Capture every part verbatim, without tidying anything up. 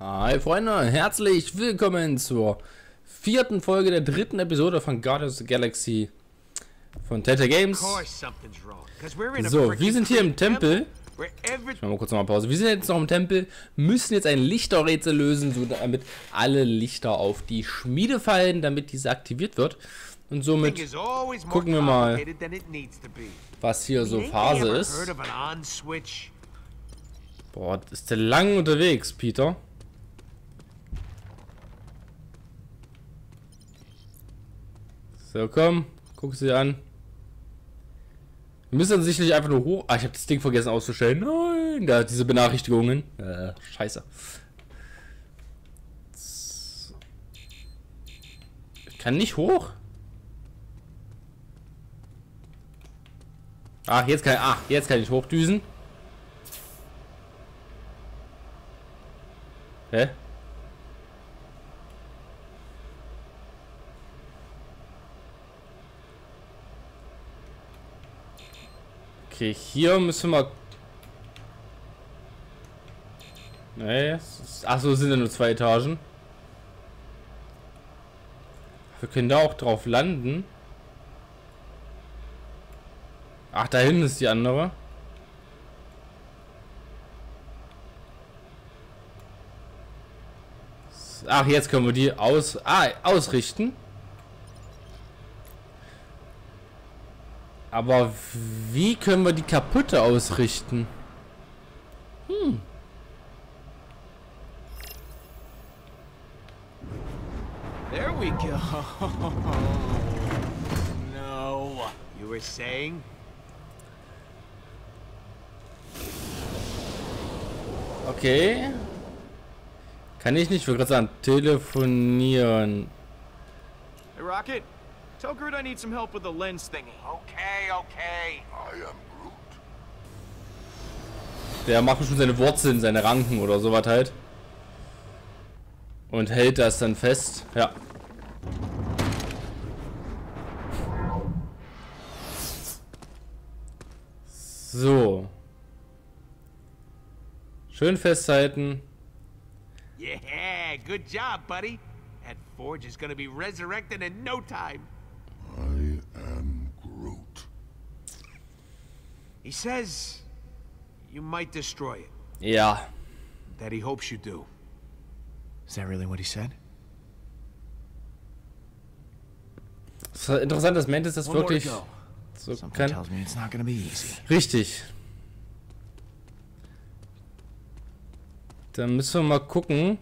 Hi Freunde, herzlich willkommen zur vierten Folge der dritten Episode von Guardians of the Galaxy von Telltale Games. So, wir sind hier im Tempel. Ich mache mal kurz noch mal Pause. Wir sind jetzt noch im Tempel, müssen jetzt ein Lichterrätsel lösen, so damit alle Lichter auf die Schmiede fallen, damit diese aktiviert wird. Und somit gucken wir mal, was hier so Phase ist. Boah, ist der lang unterwegs, Peter. So, komm, guck sie an. Wir müssen dann sicherlich einfach nur hoch. Ah, ich habe das Ding vergessen auszustellen. Nein, da diese Benachrichtigungen. Äh, scheiße. Ich kann nicht hoch. Ach, jetzt kann ich, ach, jetzt kann ich hochdüsen. Hä? Okay, hier müssen wir... Nee, achso, sind ja nur zwei Etagen. Wir können da auch drauf landen. Ach, da hinten ist die andere. Ach, jetzt können wir die aus, ah, ausrichten. Aber wie können wir die kaputte ausrichten? Hm. There we go. No, you were saying? Okay. Kann ich nicht, ich würde gerade sagen, telefonieren. Hey, Rocket. Tell Groot I need some help with the lens thingy. Okay, okay. I am Groot. Der macht schon seine Wurzeln, seine Ranken oder sowas halt. Und hält das dann fest. Ja. So. Schön festhalten. Yeah, good job, buddy. That forge is gonna be resurrected in no time. I am Groot. He says you might destroy it. Yeah. That he hopes you do. Is that really what he said? Es ist interessant, dass Mantis das wirklich so kann. Richtig. Dann müssen wir mal gucken,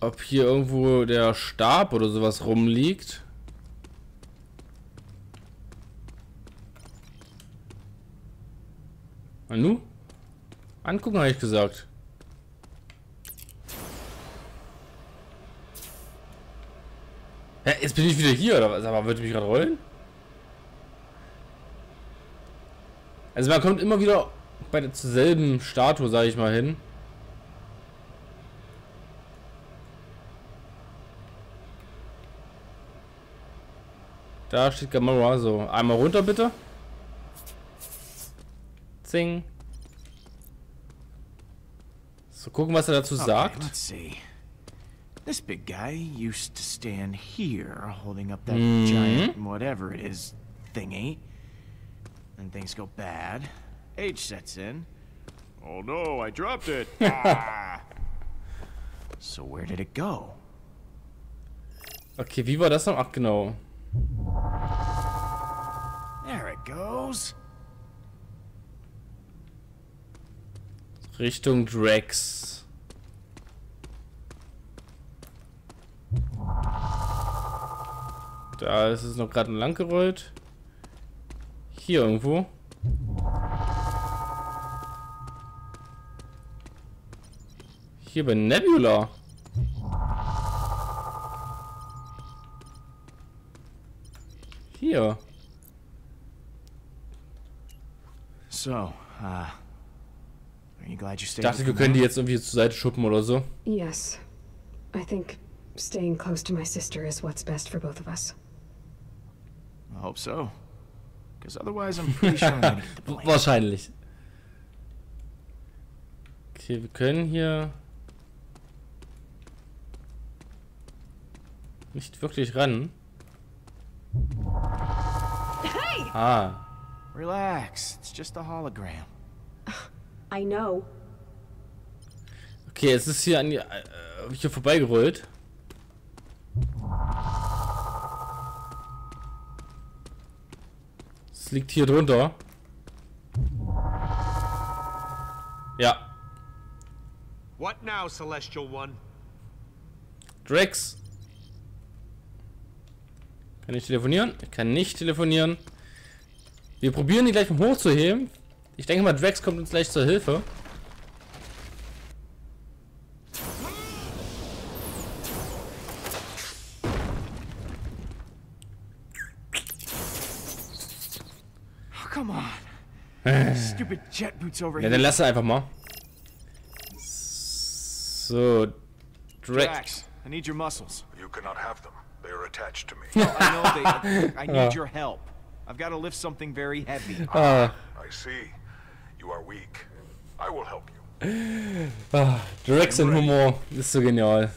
ob hier irgendwo der Stab oder sowas rumliegt. Anu? Angucken, habe ich gesagt. Hä, jetzt bin ich wieder hier, oder was? Aber würde mich gerade rollen? Also man kommt immer wieder bei der selben Statue, sage ich mal, hin. Da steht Gamora, so. Einmal runter, bitte. Zing. So, gucken, was er dazu sagt. Okay, let's see. This big guy used to stand here, holding up that mm-hmm. giant whatever it is thingy. And things go bad. Age sets in. Oh no, I dropped it. Ah. So where did it go? Okay, wie war das noch? Ach, genau. There it goes. Richtung Drax. Da ist es noch gerade lang gerollt. Hier irgendwo. Hier bei Nebula. Hier. So, uh, ich dachte, wir können die jetzt irgendwie zur Seite schuppen oder so. Yes. I think staying close to my sister is what's best for both of us. I hope so. Because otherwise I'm pretty sure I'm gonna get the blame. Wahrscheinlich. Okay, wir können hier nicht wirklich ran. Hey! Ah. Relax, it's just a hologram. I know. Okay, es ist hier an die, äh, hier vorbeigerollt. Es liegt hier drunter. Ja. What now, Celestial One? Drax. Kann ich telefonieren? Ich kann nicht telefonieren. Wir probieren die gleich vom Hoch zu heben. Ich denke mal, Drax kommt uns gleich zur Hilfe. Oh, come on. Stupid jet boots over here. Ja, dann lass er einfach mal. So, Drax. I need your muscles. You cannot have them. They are attached to me. I know they. I need your help. I've got to lift something very heavy. Uh, I see. You are weak. I will help you. Ah, Drax und Humor ist so genial.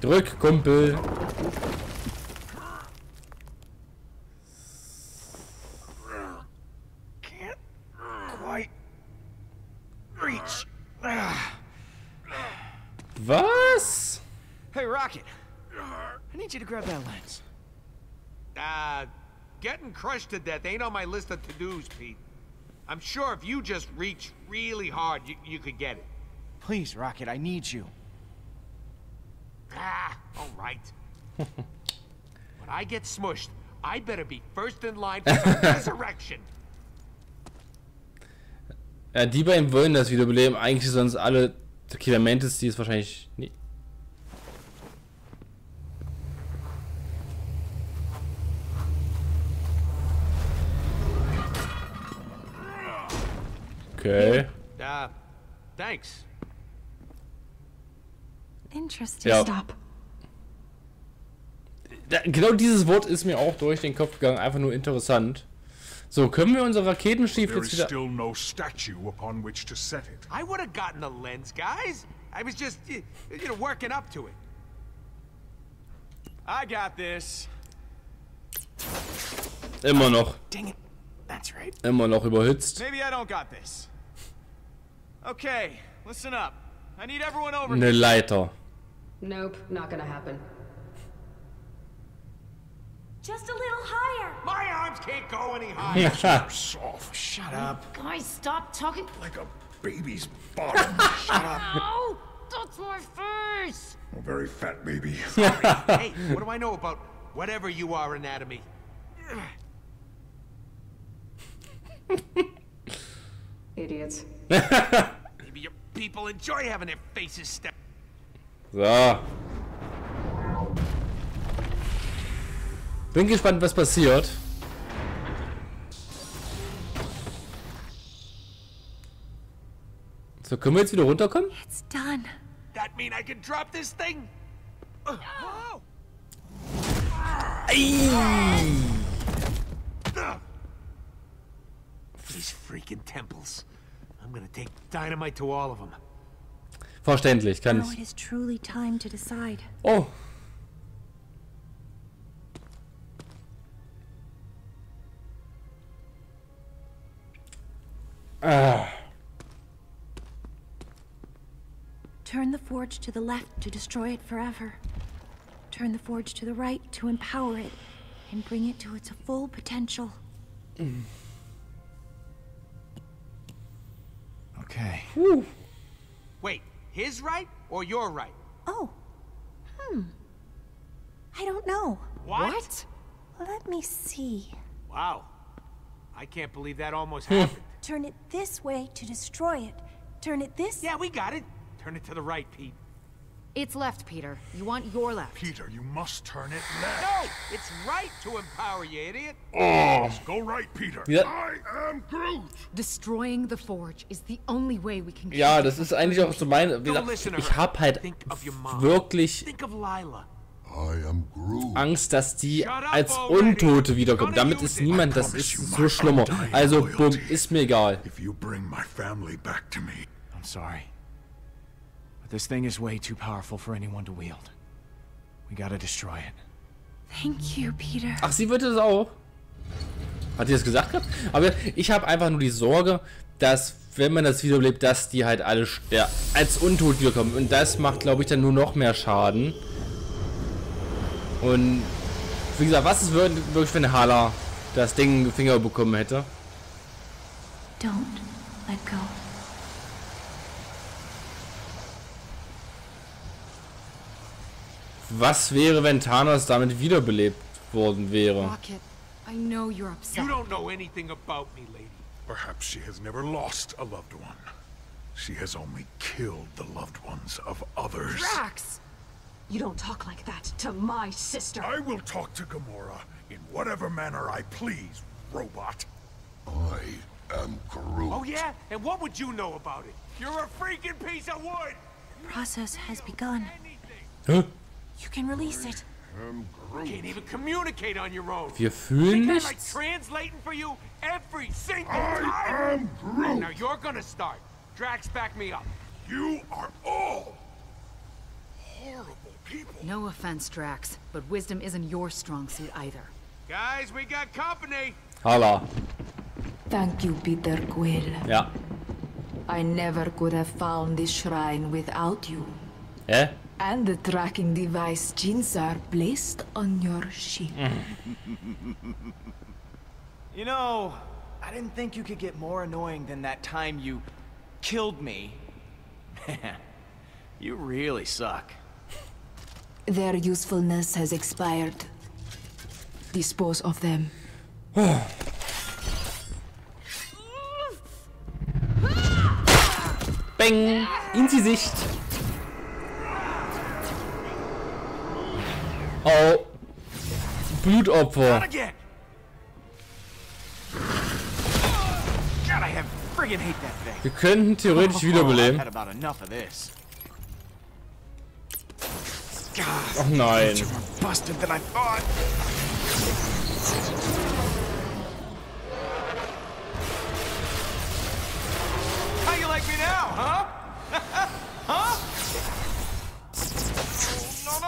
Drück, Kumpel. Can't quite reach. Was? Hey, Rocket. I need you to grab that lens. Uh, getting crushed to death ain't on my list of to-dos, Pete. I'm sure if you just reach really hard, you, you could get it. Please, Rocket, I need you. Ah, all right. When I get smushed, I better be first in line for some resurrection. Ja, die beiden wollen das wiederbeleben. Eigentlich sonst alle. Okay, der Mantis, die ist wahrscheinlich nie. Okay. Uh, thanks. Interesting. Ja. Stop. Da, genau dieses Wort ist mir auch durch den Kopf gegangen, einfach nur interessant. So, können wir unsere Raketenstiefel there jetzt wieder... Still no statue upon which to set it. I would have gotten a lens, guys. I was just, you know, working up to it. I got this. Immer noch. Dang it. That's right. Immer noch überhitzt. Maybe I don't got this. Okay, listen up. I need everyone over. Eine Leiter. Nope, not gonna happen. Just a little higher. My arms can't go any higher. Soft. Shut up. Guys, stop talking. Like a baby's bottom. Shut up. No, that's my face. A very fat baby. Hey, what do I know about whatever you are anatomy? Idiots. Maybe your people enjoy having their faces stabbed. So. Bin gespannt, was passiert. So, können wir jetzt wieder runterkommen? It's done. That mean I can drop this thing? Oh. Oh. Ay. These freaking temples. I'm gonna take dynamite to all of them. Verständlich, kann ich. Now it is truly time to decide. Oh. Ah. Turn the forge to the left to destroy it forever. Turn the forge to the right to empower it and bring it to its full potential. Mm. Okay. Woo. Wait, his right or your right? Oh. Hmm. I don't know. What? What? Let me see. Wow. I can't believe that almost happened. Turn it this way to destroy it. Turn it this... Yeah, we got it. Turn it to the right, Pete. It's left, Peter. You want your left. Peter, you must turn it left. No! It's right to empower you, idiot. Oh. Go right, Peter. Yep. I am Groot. Destroying the forge is the only way we can... Ja, das ist eigentlich auch so mein... Wie gesagt, ich hab halt wirklich... Think of Lila. Angst, dass die als Untote wiederkommt. Damit ist niemand, das ist so schlimmer. Also, bumm, ist mir egal. I'm sorry. But this thing is way too powerful for anyone to wield. We gotta destroy it. Thank you, Peter. Ach, sie wird es auch. Hat sie das gesagt gehabt? Aber ich habe einfach nur die Sorge, dass, wenn man das Video lebt, dass die halt alle ja, als Untot wiederkommen. Und das macht, glaube ich, dann nur noch mehr Schaden. Und wie gesagt, was ist wirklich, wenn Hala das Ding in den Finger bekommen hätte? Don't let go. Was wäre, wenn Thanos damit wiederbelebt worden wäre? Rocket, I know you're upset. You don't know anything about me, lady. Perhaps she has never lost a loved one. She has only killed the loved ones of others. Drax, you don't talk like that to my sister. I will talk to Gamora in whatever manner I please, robot. I am Groot. Oh yeah, and what would you know about it? You're a freaking piece of wood. The process has begun. Huh? You can release it. Can't even communicate on your own. Wir fühlen nichts. Like translating for you every single time. Now you're gonna start. Drax, back me up. You are all horrible people. No offense, Drax, but wisdom isn't your strong suit either. Guys, we got company. Hala. Thank you, Peter Quill. Ja. I never could have found this shrine without you. Eh? And the tracking device jeans are placed on your ship. You know, I didn't think you could get more annoying than that time you killed me. Man, you really suck. Their usefulness has expired. Dispose of them. Bang! In die Sicht! Oh, Blutopfer. Wir könnten theoretisch wiederbeleben. Oh nein.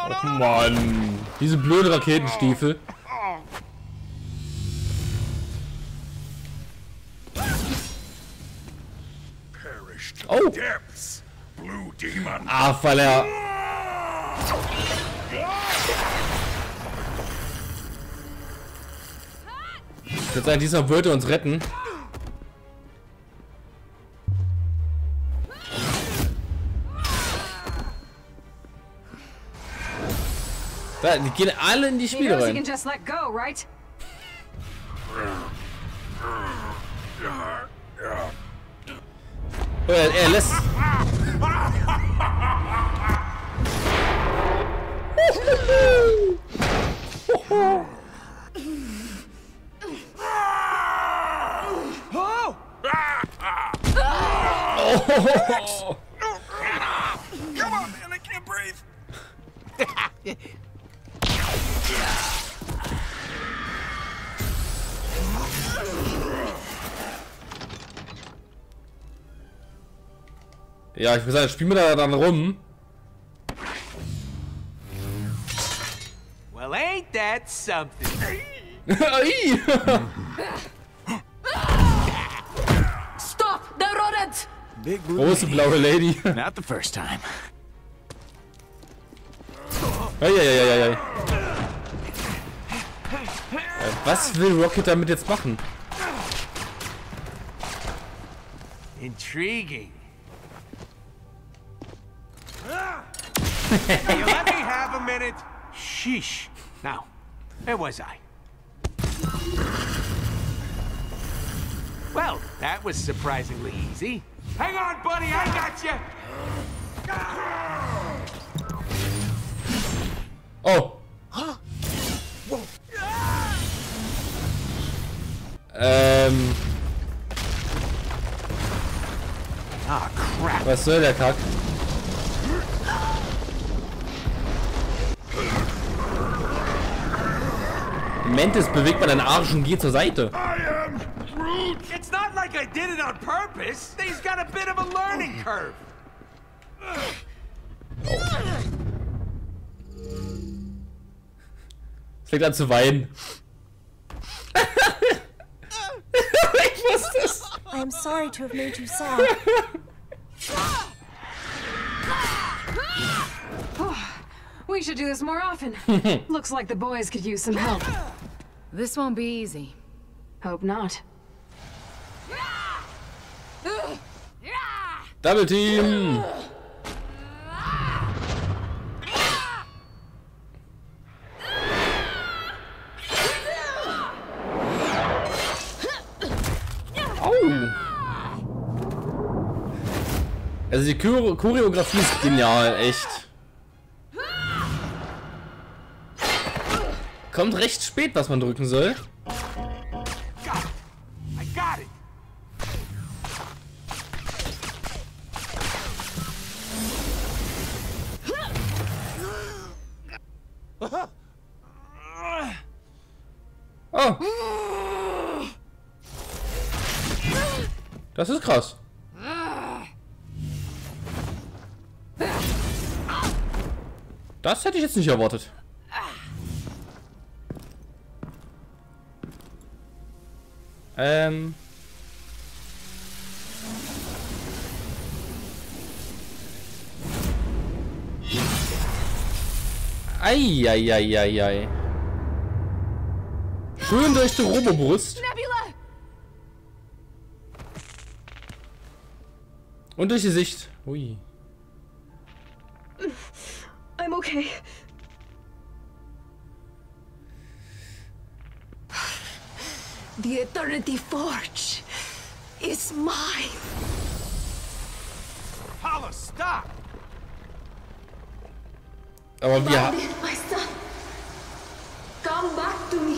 Oh Mann, diese blöden Raketenstiefel. Oh! Ah, weil er... Ich würde sagen, diesmal würde er uns retten. Da, die gehen alle in die Spiele rein. Oh, er, er lässt... Oh. Ja, ich würde sagen, spielen wir da dann rum. Well, ain't that something? Stop the rodent! Big große blaue Lady. Not the first time. Ei, ei, ei, ei, ei. Was will Rocket damit jetzt machen? Intriguing. You let me have a minute. Sheesh. Now, where was I? Well, that was surprisingly easy. Hang on, buddy, I got you. Oh. Huh? Whoa. Ähm. Ah, crap. Was soll der Kack? Mantis bewegt man den Arsch und geht zur Seite. It's not like I did it on purpose. He's got a bit of a learning curve. Es fängt an zu weinen. Ich wusste es. I'm sorry to have made you sad. We should do this more often. Looks like the boys could use some help. This won't be easy. Hope not. Double team. Also die Chore- Choreografie ist genial, echt. Kommt recht spät, was man drücken soll. Oh. Das ist krass. Das hätte ich jetzt nicht erwartet. Ähm. Eieieiei. Schön durch die Robobrust. Und durch die Sicht. Ui. I'm okay. The Eternity Forge is mine. Hala, stop! Aber wir haben. My son, come back to me.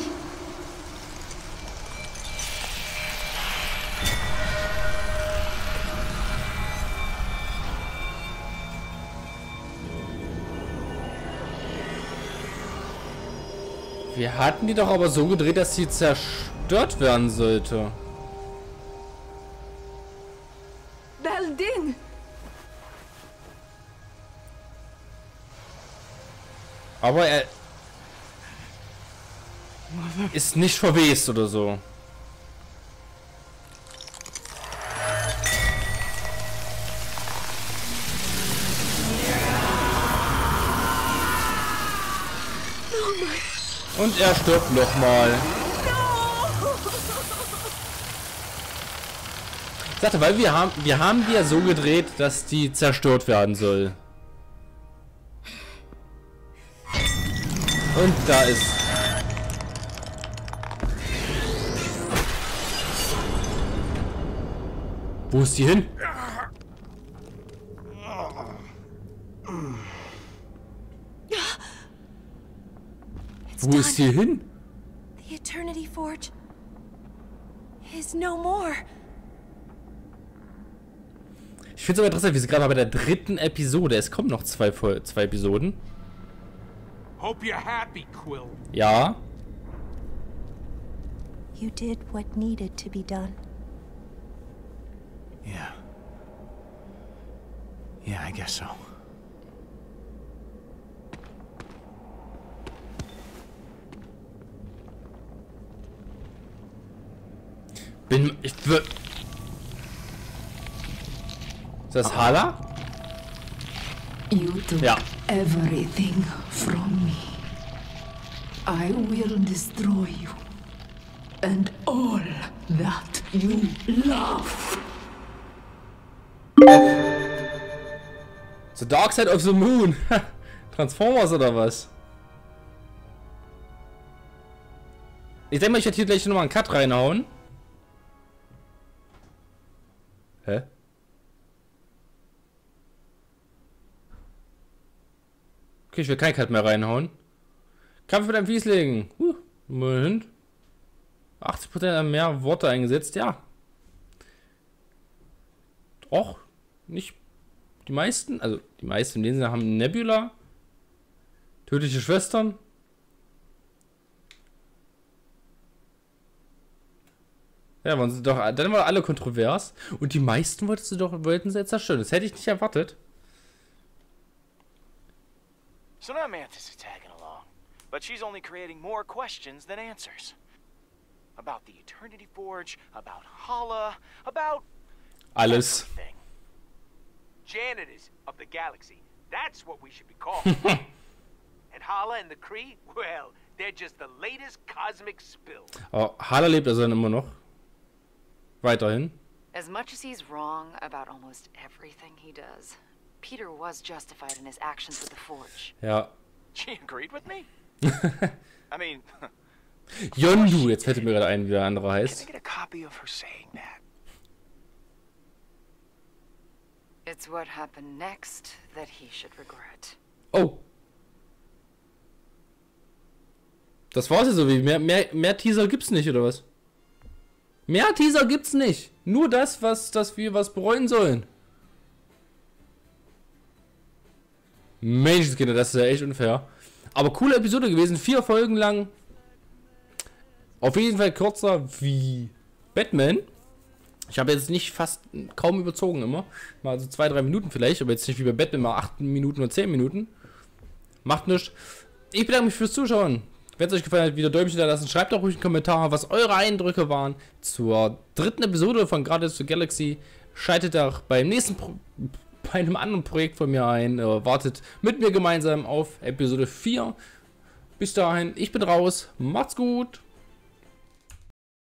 Wir hatten die doch aber so gedreht, dass sie zerstört werden sollte. Das Ding. Aber er ist nicht verwest oder so. Und er stirbt nochmal. Ich sagte, weil wir haben, wir haben die ja so gedreht, dass die zerstört werden soll. Und da ist. Wo ist die hin? Wo ist sie hin? The Eternity Forge is no more. Ich finde es aber interessant, wir sind gerade bei der dritten Episode. Es kommen noch zwei, zwei Episoden. Hope you're happy, Quill. Ja. You did what needed to be done. Yeah. Yeah, I guess so. Bin ich wird. Ist das Hala? You took ja. Everything from me. I will destroy you and all that you love. The Dark Side of the Moon. Transformers oder was? Ich denke mal, ich werde hier gleich nochmal einen Cut reinhauen. Hä? Okay, ich will keinen Cut mehr reinhauen. Kampf mit einem Wiesling. Uh, Moment. achtzig Prozent mehr Worte eingesetzt, ja. Doch, nicht die meisten, also die meisten in dem Sinne haben Nebula, tödliche Schwestern, Ja, waren sie doch, dann waren alle kontrovers. Und die meisten wolltest du doch, wollten sie jetzt zerstören. Das hätte ich nicht erwartet. So now Mantis is tagging along, but she's only creating more questions than answers. About the Eternity Forge, about Hala, about alles. Everything. Janitors of the Galaxy. That's what we should be called. And Hala and the Kree, well, they're just the latest cosmic spill. Oh, Hala lebt also immer noch. Weiterhin. As much as he's wrong about almost everything he does, Peter was justified in his actions with the Forge. Ja. She agreed with me. I mean, Yondu, jetzt fällt mir gerade ein, wie der andere heißt. Can I get a copy of her saying that? It's what happened next that he should regret. Oh. Das war's ja so wie mehr, mehr mehr Teaser gibt's nicht oder was? Mehr Teaser gibt's nicht. Nur das, was dass wir was bereuen sollen. Menschenskinder, das ist ja echt unfair. Aber coole Episode gewesen, vier Folgen lang. Auf jeden Fall kürzer wie Batman. Ich habe jetzt nicht fast kaum überzogen immer. Mal so zwei, drei Minuten vielleicht, aber jetzt nicht wie bei Batman mal acht Minuten oder zehn Minuten. Macht nichts. Ich bedanke mich fürs Zuschauen. Wenn es euch gefallen hat, wieder Däumchen da lassen. Schreibt auch ruhig einen Kommentar, was eure Eindrücke waren zur dritten Episode von Guardians of the Galaxy. Schaltet auch beim nächsten Pro bei einem anderen Projekt von mir ein. Äh, wartet mit mir gemeinsam auf Episode vier. Bis dahin, ich bin raus. Macht's gut.